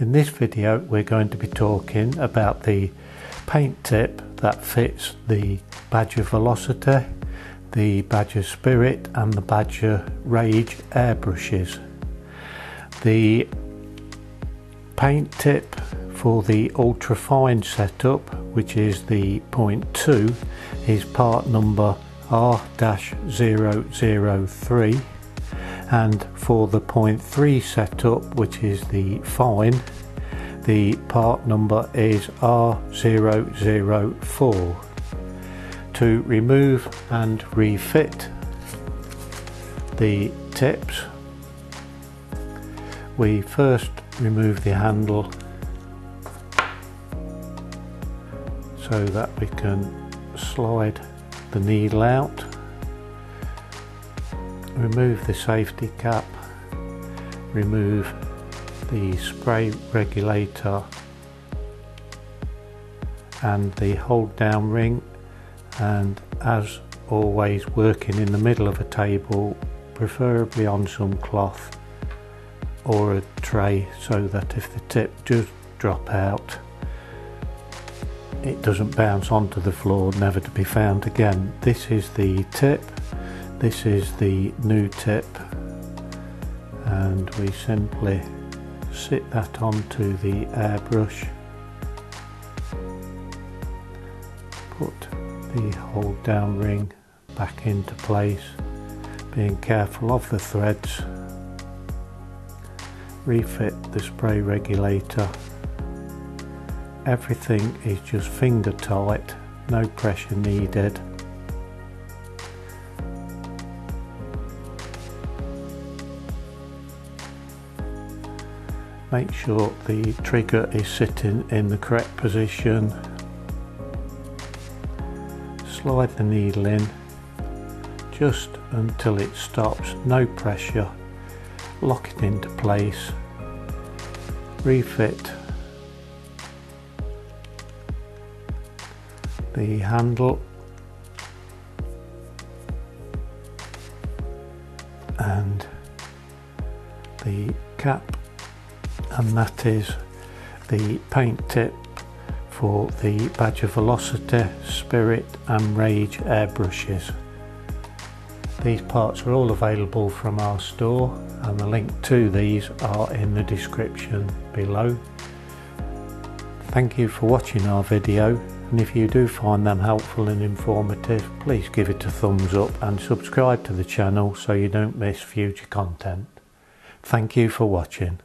In this video we're going to be talking about the paint tip that fits the Badger Velocity, the Badger Spirit and the Badger Rage airbrushes. The paint tip for the ultra fine setup, which is the 0.2, is part number R-003. And for the 0.3 setup, which is the fine, the part number is R004. To remove and refit the tips, we first remove the handle so that we can slide the needle out. Remove the safety cap, remove the spray regulator and the hold down ring, and as always working in the middle of a table, preferably on some cloth or a tray so that if the tip does drop out it doesn't bounce onto the floor, never to be found again. This is the tip. This is the new tip, and we simply sit that onto the airbrush, put the hold down ring back into place, being careful of the threads, refit the spray regulator. Everything is just finger tight, no pressure needed. Make sure the trigger is sitting in the correct position. Slide the needle in just until it stops, no pressure. Lock it into place. Refit the handle and the cap. And that is the paint tip for the Badger Velocity, Spirit and Rage airbrushes. These parts are all available from our store, and the link to these are in the description below. Thank you for watching our video, and if you do find them helpful and informative, please give it a thumbs up and subscribe to the channel so you don't miss future content. Thank you for watching.